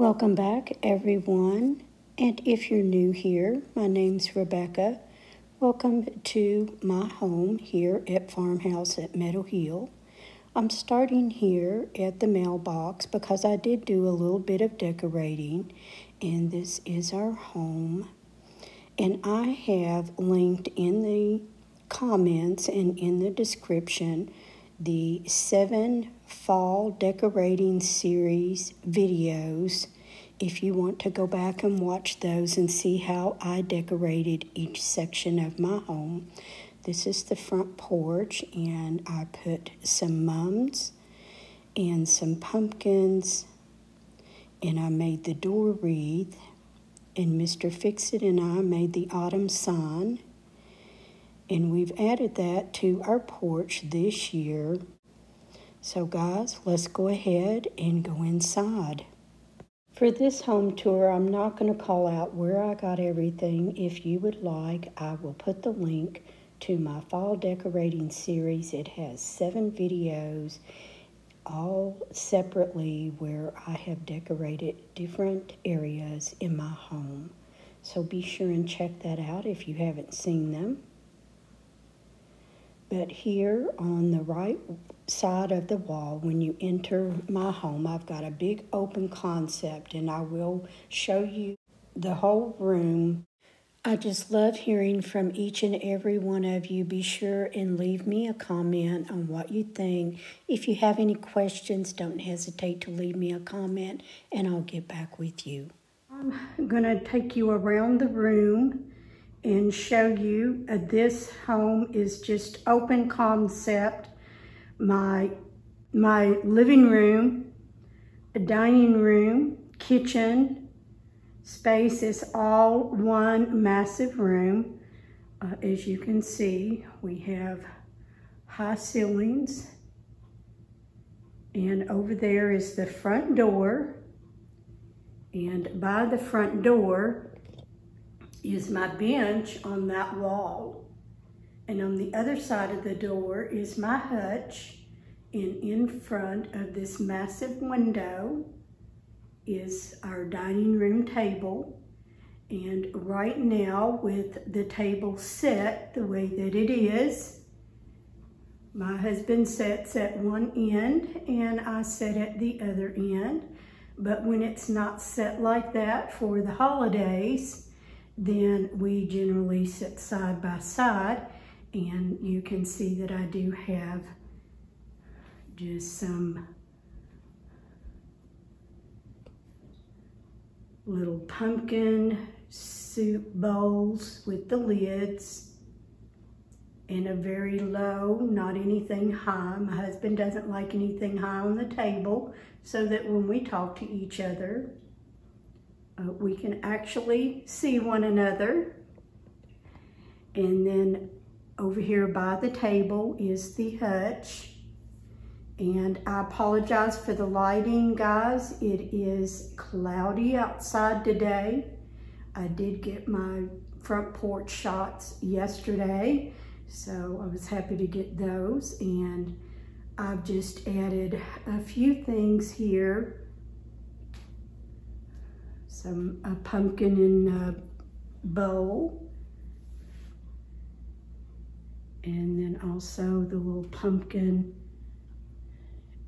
Welcome back, everyone. And if you're new here, my name's Rebecca. Welcome to my home here at Farmhouse at Meadow Hill. I'm starting here at the mailbox because I did do a little bit of decorating, and this is our home. And I have linked in the comments and in the description the 7 fall decorating series videos if you want to go back and watch those and see how I decorated each section of my home. This is the front porch, and I put some mums and some pumpkins, and I made the door wreath, and Mr. Fixit and I made the autumn sign, and we've added that to our porch this year. So guys, let's go ahead and go inside. For this home tour, I'm not going to call out where I got everything. If you would like, I will put the link to my fall decorating series. It has 7 videos, all separately, where I have decorated different areas in my home. So be sure and check that out if you haven't seen them. But here on the right side of the wall, when you enter my home, I've got a big open concept, and I will show you the whole room. I just love hearing from each and every one of you. Be sure and leave me a comment on what you think. If you have any questions, don't hesitate to leave me a comment, and I'll get back with you. I'm gonna take you around the room and show you this home is just open concept. My living room, dining room, kitchen space is all one massive room. As you can see, we have high ceilings, and over there is the front door, and by the front door is my bench on that wall. And on the other side of the door is my hutch. And in front of this massive window is our dining room table. And right now, with the table set the way that it is, my husband sits at one end and I sit at the other end. But when it's not set like that for the holidays, then we generally sit side by side, and you can see that I do have just some little pumpkin soup bowls with the lids, and a very low, not anything high. My husband doesn't like anything high on the table, so that when we talk to each other, we can actually see one another. And then over here by the table is the hutch. And I apologize for the lighting, guys. It is cloudy outside today. I did get my front porch shots yesterday, so I was happy to get those. And I've just added a few things here. A pumpkin in a bowl, and then also the little pumpkin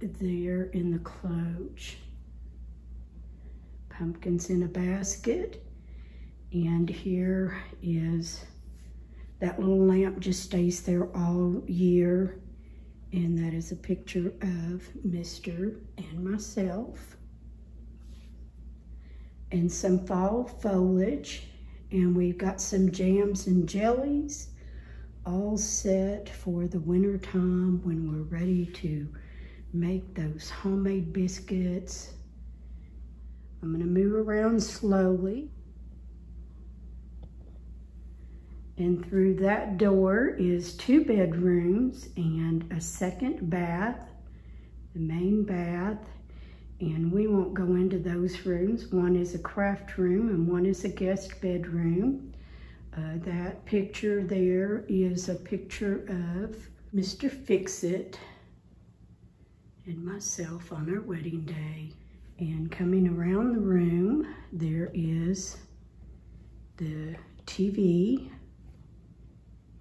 there in the cloche. Pumpkins in a basket, and here is that little lamp, just stays there all year, and that is a picture of Mr. and myself. And some fall foliage, and we've got some jams and jellies all set for the winter time when we're ready to make those homemade biscuits. I'm gonna move around slowly. And through that door is 2 bedrooms and a second bath, the main bath. And we won't go into those rooms. One is a craft room and one is a guest bedroom. That picture there is a picture of Mr. Fixit and myself on our wedding day. And coming around the room, there is the TV,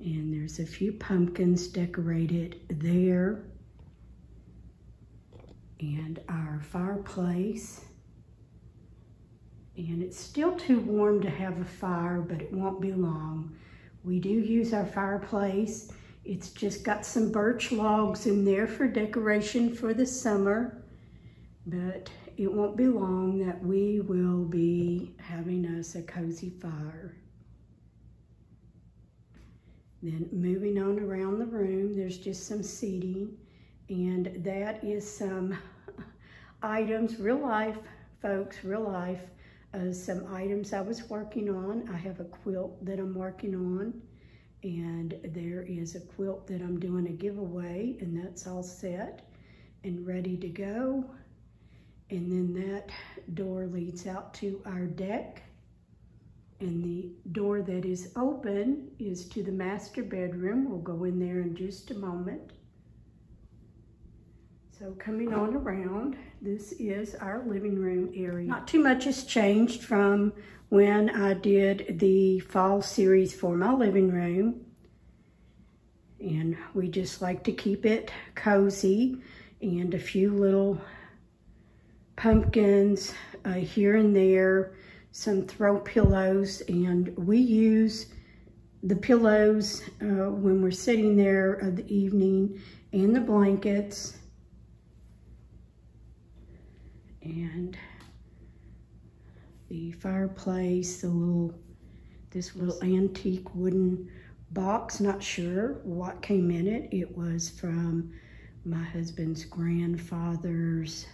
and there's a few pumpkins decorated there, and our fireplace. And it's still too warm to have a fire, but it won't be long. We do use our fireplace. It's just got some birch logs in there for decoration for the summer, but it won't be long that we will be having us a cozy fire. Then moving on around the room, there's just some seating, and that is some items, real life, folks, real life, some items I was working on. I have a quilt that I'm working on, and there is a quilt that I'm doing a giveaway, and that's all set and ready to go. And then that door leads out to our deck. And the door that is open is to the master bedroom. We'll go in there in just a moment. So coming on around, this is our living room area. Not too much has changed from when I did the fall series for my living room. And we just like to keep it cozy, and a few little pumpkins here and there, some throw pillows, and we use the pillows when we're sitting there of the evening, and the blankets. And the fireplace, this little antique wooden box, not sure what came in it. It was from my husband's grandfather's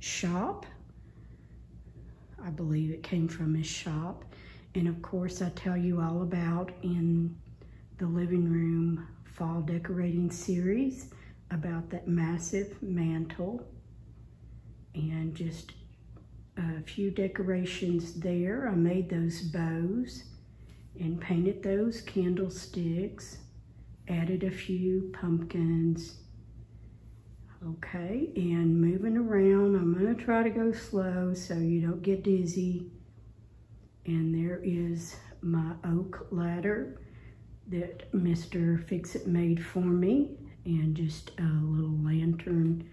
shop. I believe it came from his shop. And of course, I tell you all about in the living room fall decorating series about that massive mantle, and just a few decorations there. I made those bows and painted those candlesticks, added a few pumpkins. Okay, and moving around, I'm gonna try to go slow so you don't get dizzy. And there is my oak ladder that Mr. Fixit made for me, and just a little lantern,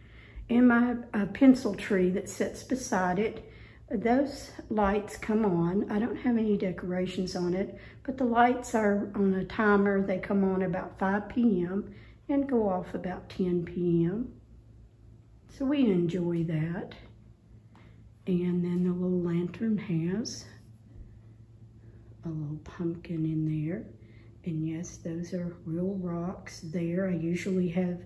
and my pencil tree that sits beside it. Those lights come on. I don't have any decorations on it, but the lights are on a timer. They come on about 5 p.m. and go off about 10 p.m. So we enjoy that. And then the little lantern has a little pumpkin in there. And yes, those are real rocks there. I usually have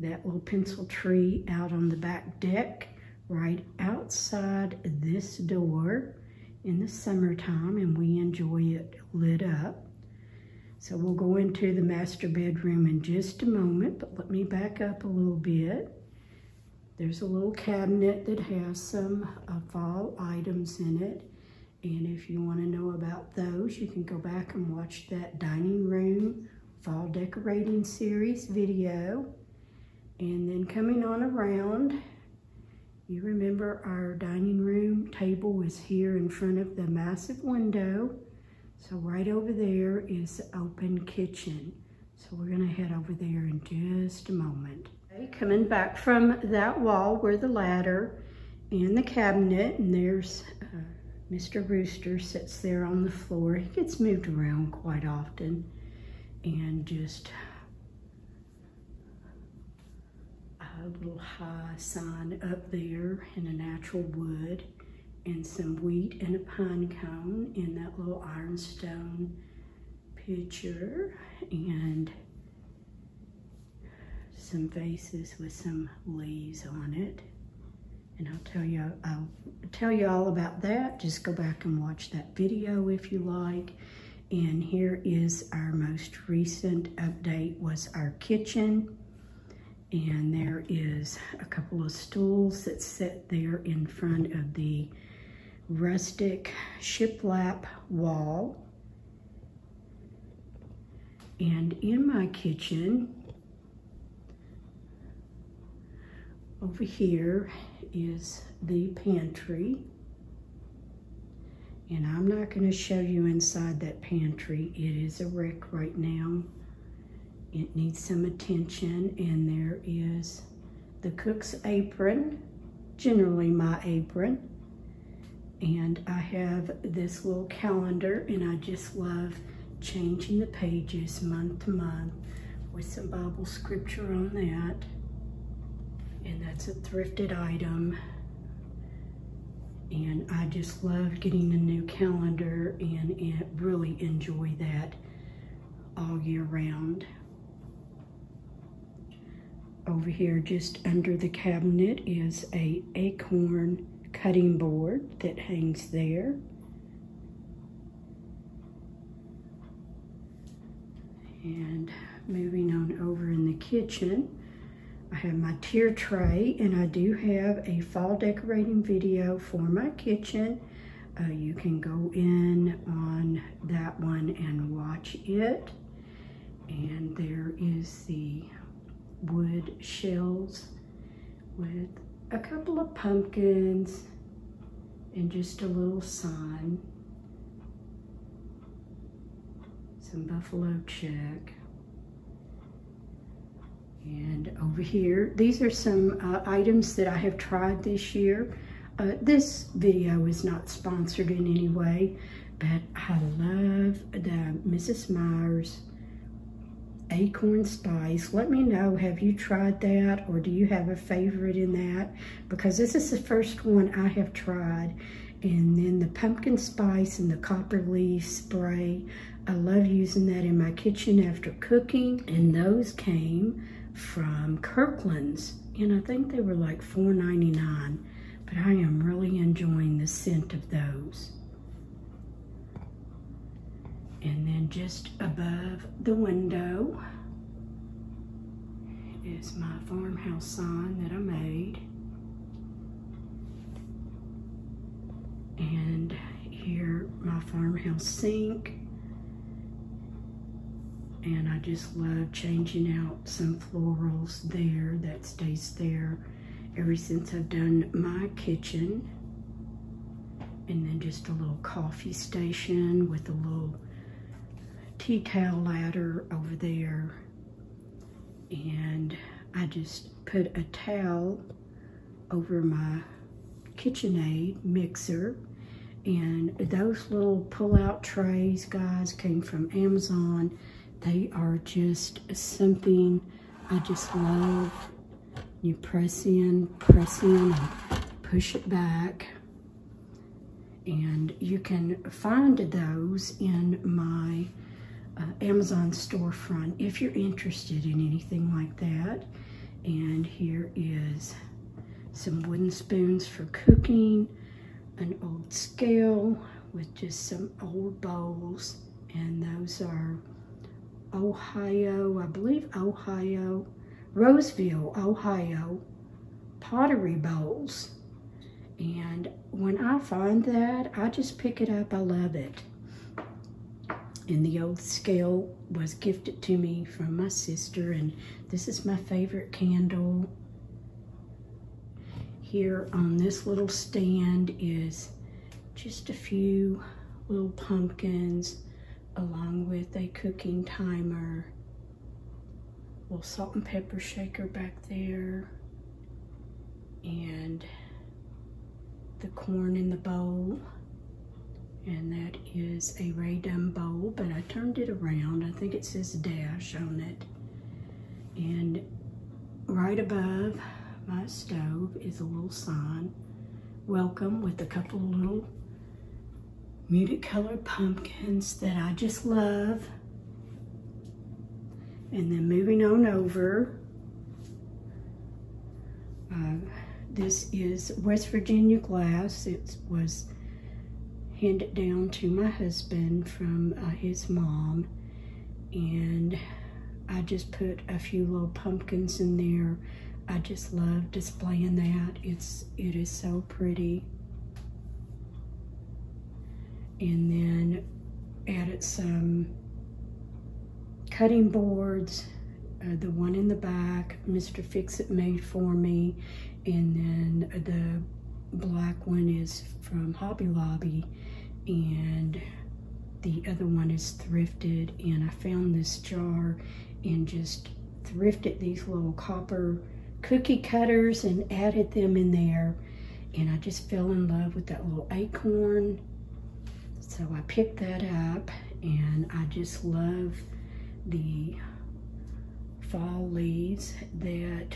that little pencil tree out on the back deck, right outside this door in the summertime, and we enjoy it lit up. So we'll go into the master bedroom in just a moment, but let me back up a little bit. There's a little cabinet that has some fall items in it. And if you want to know about those, you can go back and watch that dining room fall decorating series video. And then coming on around, you remember our dining room table is here in front of the massive window. So right over there is the open kitchen. So we're gonna head over there in just a moment. Coming back from that wall were the ladder and the cabinet, and there's Mr. Rooster sits there on the floor. He gets moved around quite often, and just a little high sign up there in a natural wood, and some wheat and a pine cone in that little ironstone pitcher, and some vases with some leaves on it. And I'll tell you all about that. Just go back and watch that video if you like. And here is our most recent update, was our kitchen. And there is a couple of stools that sit there in front of the rustic shiplap wall. And in my kitchen, Over here is the pantry. And I'm not going to show you inside that pantry. It is a wreck right now. It needs some attention. And there is the cook's apron, generally my apron. And I have this little calendar, and I just love changing the pages month to month with some Bible scripture on that. And that's a thrifted item. And I just love getting a new calendar, and really enjoy that all year round. Over here, just under the cabinet, is an acorn cutting board that hangs there. And moving on over in the kitchen, I have my tier tray, and I do have a fall decorating video for my kitchen. You can go in on that one and watch it. And there is the wood shells with a couple of pumpkins and just a little sign. Some buffalo check. And over here, these are some items that I have tried this year. This video is not sponsored in any way, but I love the Mrs. Meyers Acorn Spice. Let me know, have you tried that, or do you have a favorite in that? Because this is the first one I have tried. And then the pumpkin spice and the copperleaf spray. I love using that in my kitchen after cooking. And those came from Kirkland's, and I think they were like $4.99, but I am really enjoying the scent of those. And then just above the window is my farmhouse sign that I made. And here, my farmhouse sink. And I just love changing out some florals there. That stays there ever since I've done my kitchen. And then just a little coffee station with a little tea towel ladder over there. And I just put a towel over my KitchenAid mixer. And those little pull-out trays, guys, came from Amazon. They are just something I just love. You press in, and push it back. And you can find those in my Amazon storefront if you're interested in anything like that. And here is some wooden spoons for cooking, an old scale with just some old bowls. And those are Ohio, I believe Ohio, Roseville, Ohio, pottery bowls. And when I find that, I just pick it up. I love it. And the old scale was gifted to me from my sister, and this is my favorite candle. Here on this little stand is just a few little pumpkins, along with a cooking timer, little salt and pepper shaker back there, and the corn in the bowl. And that is a Ray Dunn bowl, but I turned it around. I think it says dash on it. And right above my stove is a little sign, welcome, with a couple little muted colored pumpkins that I just love. And then moving on over, this is West Virginia glass. It was handed down to my husband from his mom. And I just put a few little pumpkins in there. I just love displaying that. It is so pretty. And then added some cutting boards, the one in the back Mr. Fixit made for me, and then the black one is from Hobby Lobby, and the other one is thrifted. And I found this jar and just thrifted these little copper cookie cutters and added them in there, and I just fell in love with that little acorn. So I picked that up, and I just love the fall leaves that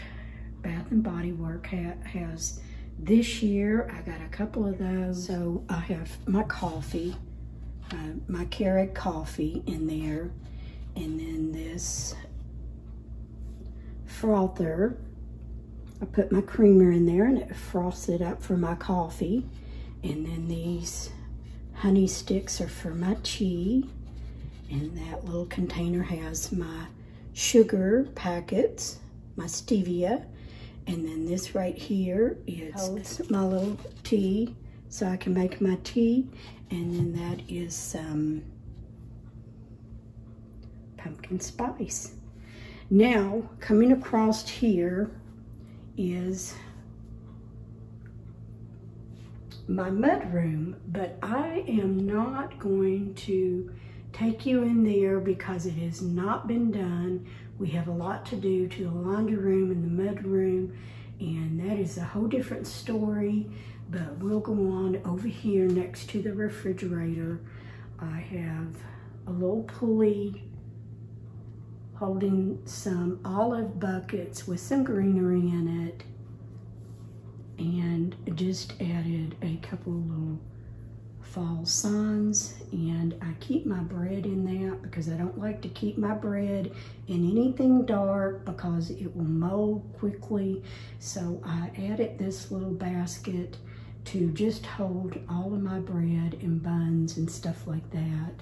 Bath and Body Works has this year. I got a couple of those. So I have my coffee, my Keurig coffee in there, and then this frother. I put my creamer in there and it froths it up for my coffee. And then these honey sticks are for my tea. And that little container has my sugar packets, my stevia. And then this right here is my little tea, so I can make my tea. And then that is some pumpkin spice. Now, coming across here is my mudroom, but I am not going to take you in there because it has not been done. We have a lot to do to the laundry room and the mudroom, and that is a whole different story, but we'll go on over here next to the refrigerator. I have a little pulley holding some olive buckets with some greenery in it, and just added a couple little fall signs. And I keep my bread in that because I don't like to keep my bread in anything dark because it will mold quickly. So I added this little basket to just hold all of my bread and buns and stuff like that.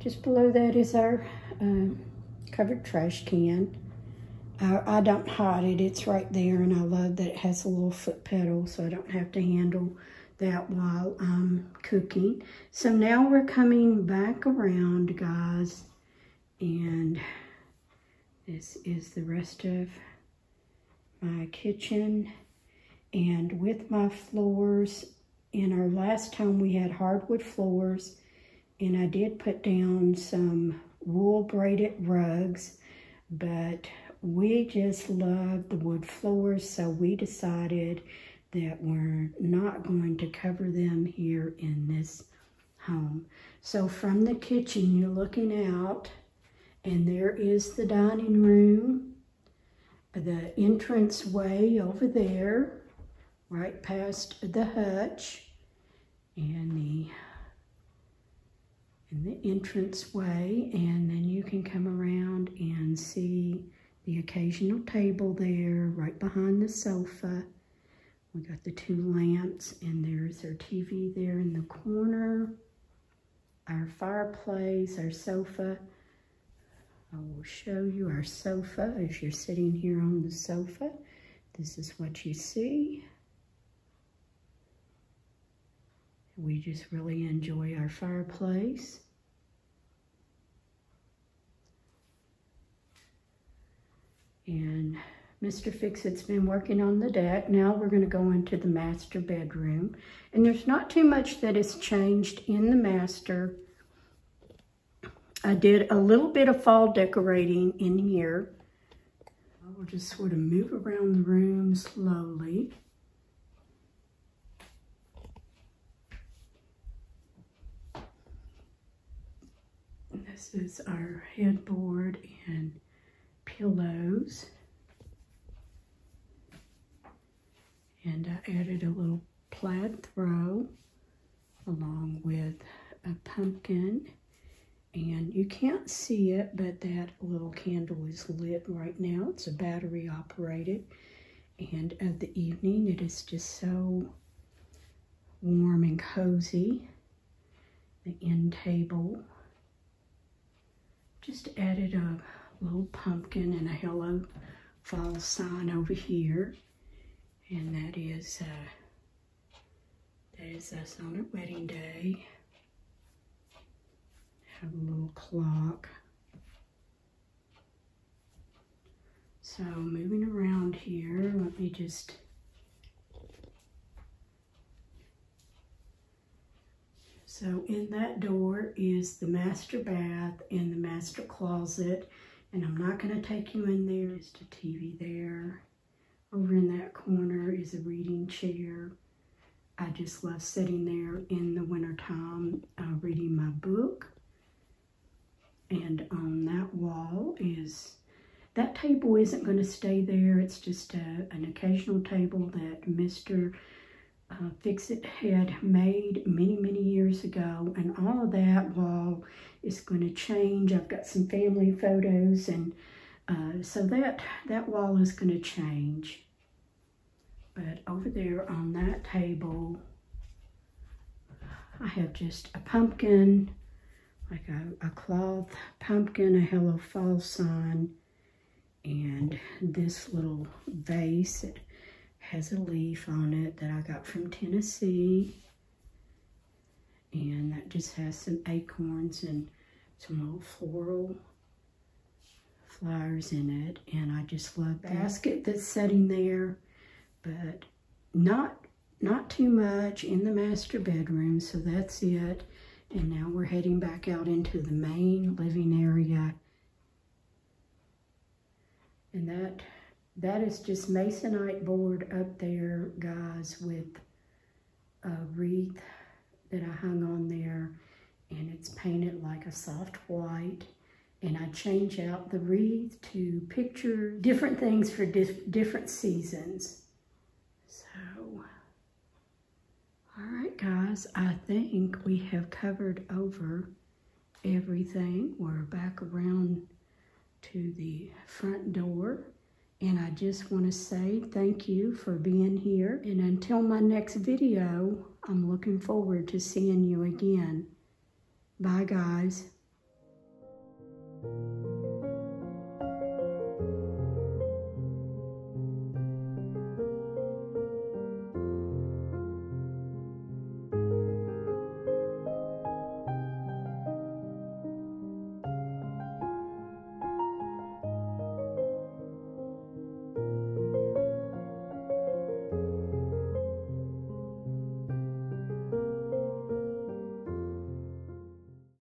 Just below that is our covered trash can. I don't hide it, it's right there, and I love that it has a little foot pedal so I don't have to handle that while I'm cooking. So now we're coming back around, guys, and this is the rest of my kitchen. And with my floors, in our last time we had hardwood floors, and I did put down some wool braided rugs, but we just love the wood floors, so we decided that we're not going to cover them here in this home. So from the kitchen you're looking out, and there is the dining room, the entrance way over there, right past the hutch, and the entrance way. And then you can come around and see the occasional table there right behind the sofa. We got the two lamps, and there's our TV there in the corner, our fireplace, our sofa. I will show you our sofa as you're sitting here on the sofa. This is what you see. We just really enjoy our fireplace. And Mr. Fixit's been working on the deck. Now we're going to go into the master bedroom. And there's not too much that has changed in the master. I did a little bit of fall decorating in here. I will just sort of move around the room slowly. This is our headboard and pillows, and I added a little plaid throw along with a pumpkin. And you can't see it, but that little candle is lit right now. It's a battery operated, and of the evening it is just so warm and cozy. The end table, just added a little pumpkin and a hello fall sign over here, and that is us on our wedding day. Have a little clock. So moving around here, let me just So in that door is the master bath and the master closet. And I'm not going to take you in there. There's a TV there. Over in that corner is a reading chair. I just love sitting there in the wintertime reading my book. And on that wall is, that table isn't going to stay there. It's just an occasional table that Mr. Fixit had made many, many years ago. And all of that wall is going to change. I've got some family photos, and so that wall is going to change. But over there on that table, I have just a pumpkin, like a cloth pumpkin, a Hello Fall sign, and this little vase. It has a leaf on it that I got from Tennessee. And that just has some acorns and some little floral flowers in it. And I just love the basket that's sitting there, but not too much in the master bedroom. So that's it. And now we're heading back out into the main living area. And that is just Masonite board up there, guys, with a wreath that I hung on there, and it's painted like a soft white. And I change out the wreath to picture different things for different seasons. So, all right, guys, I think we have covered over everything. We're back around to the front door. And I just want to say thank you for being here. And until my next video, I'm looking forward to seeing you again. Bye, guys.